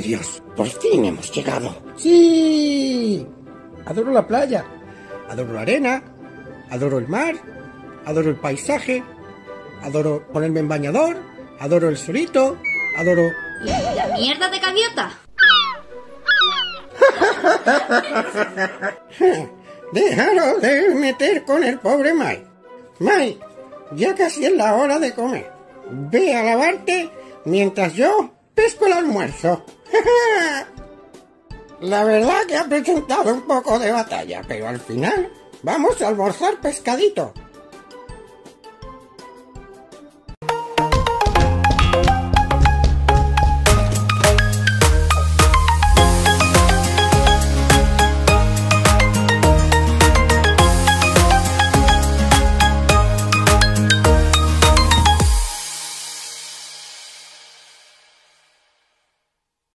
de Dios. Por fin hemos llegado. ¡Sí! Adoro la playa, adoro la arena, adoro el mar, adoro el paisaje, adoro ponerme en bañador, adoro el solito, adoro... ¡La mierda de gaviota! Dejaros de meter con el pobre Mike. Mike, ya casi es la hora de comer. Ve a lavarte mientras yo pesco el almuerzo. La verdad que ha presentado un poco de batalla, pero al final vamos a almorzar pescadito.